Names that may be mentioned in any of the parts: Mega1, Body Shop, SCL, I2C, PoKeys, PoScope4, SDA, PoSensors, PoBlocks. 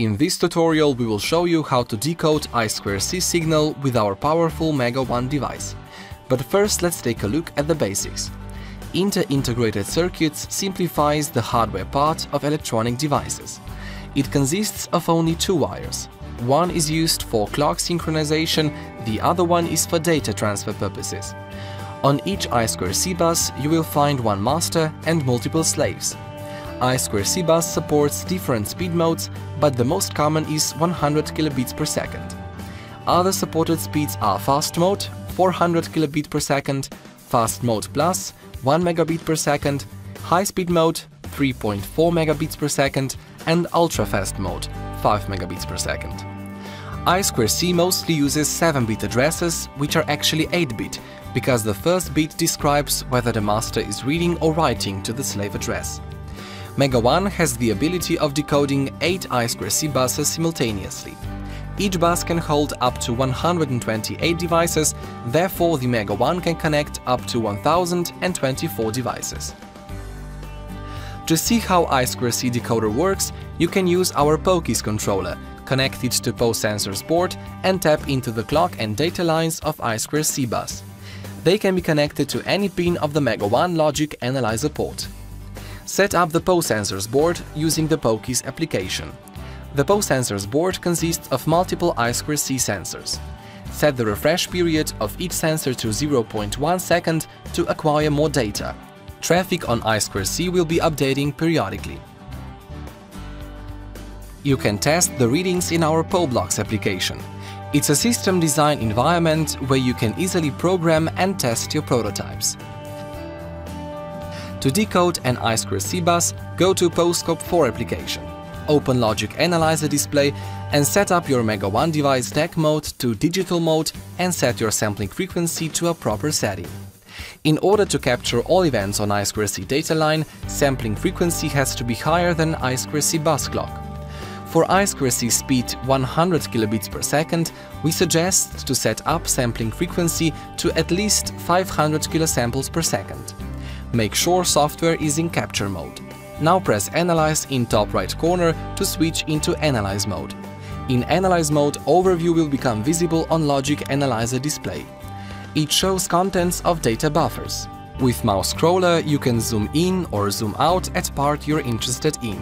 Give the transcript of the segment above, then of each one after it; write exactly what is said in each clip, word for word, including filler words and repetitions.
In this tutorial we will show you how to decode I two C signal with our powerful Mega one device. But first let's take a look at the basics. Inter-integrated circuits simplifies the hardware part of electronic devices. It consists of only two wires. One is used for clock synchronization, the other one is for data transfer purposes. On each I two C bus you will find one master and multiple slaves. I two C bus supports different speed modes, but the most common is one hundred kilobits per second. Other supported speeds are fast mode, four hundred kilobits per second, fast mode plus, one megabit per second, high speed mode, three point four megabits per second, and ultra fast mode, five megabits per second. I two C mostly uses seven bit addresses, which are actually eight bit, because the first bit describes whether the master is reading or writing to the slave address. Mega one has the ability of decoding eight I two C buses simultaneously. Each bus can hold up to one hundred twenty-eight devices, therefore the Mega one can connect up to one thousand twenty-four devices. To see how I two C decoder works, you can use our PoKeys controller, connect it to PoSensors board and tap into the clock and data lines of I two C bus. They can be connected to any pin of the Mega one logic analyzer port. Set up the PoSensors board using the PoKeys application. The PoSensors board consists of multiple I two C sensors. Set the refresh period of each sensor to zero point one second to acquire more data. Traffic on I two C will be updating periodically. You can test the readings in our PoBlocks application. It's a system design environment where you can easily program and test your prototypes. To decode an I two C bus, go to PoScope four application, open Logic Analyzer display and set up your Mega one device deck mode to digital mode and set your sampling frequency to a proper setting. In order to capture all events on I two C data line, sampling frequency has to be higher than I two C bus clock. For I two C speed one hundred kilobits per second, we suggest to set up sampling frequency to at least five hundred kilosamples per second. Make sure software is in capture mode. Now press Analyze in top right corner to switch into Analyze mode. In Analyze mode, overview will become visible on Logic Analyzer display. It shows contents of data buffers. With mouse scroller, you can zoom in or zoom out at part you're interested in.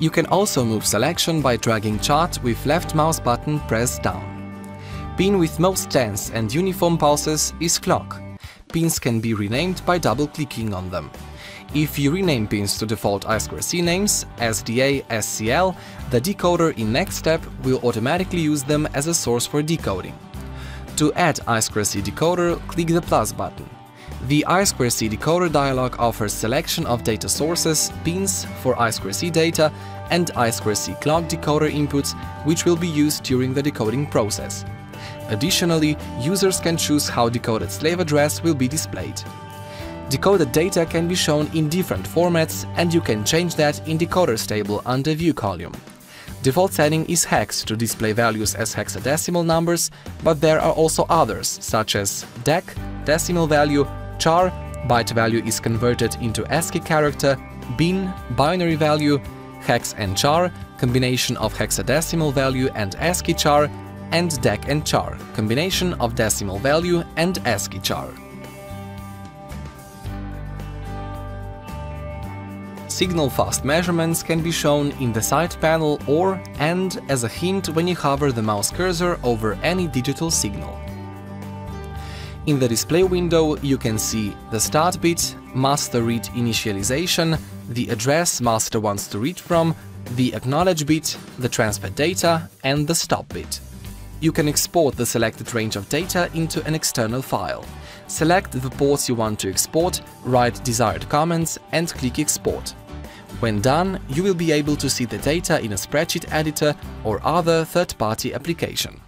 You can also move selection by dragging chart with left mouse button pressed down. Pin with most tense and uniform pulses is clock. Pins can be renamed by double-clicking on them. If you rename pins to default I two C names, S D A, S C L, the decoder in next step will automatically use them as a source for decoding. To add I two C decoder, click the plus button. The I two C decoder dialog offers selection of data sources, pins for I two C data and I two C clock decoder inputs, which will be used during the decoding process. Additionally, users can choose how decoded slave address will be displayed. Decoded data can be shown in different formats and you can change that in Decoders table under View column. Default setting is hex to display values as hexadecimal numbers, but there are also others such as D E C, decimal value, char, byte value is converted into ASCII character, bin, binary value, hex and char, combination of hexadecimal value and ASCII char, and D E C and char, combination of decimal value and ASCII char. Signal fast measurements can be shown in the side panel or and as a hint when you hover the mouse cursor over any digital signal. In the display window you can see the start bit, master read initialization, the address master wants to read from, the acknowledge bit, the transfer data and the stop bit. You can export the selected range of data into an external file. Select the ports you want to export, write desired comments and click Export. When done, you will be able to see the data in a spreadsheet editor or other third-party application.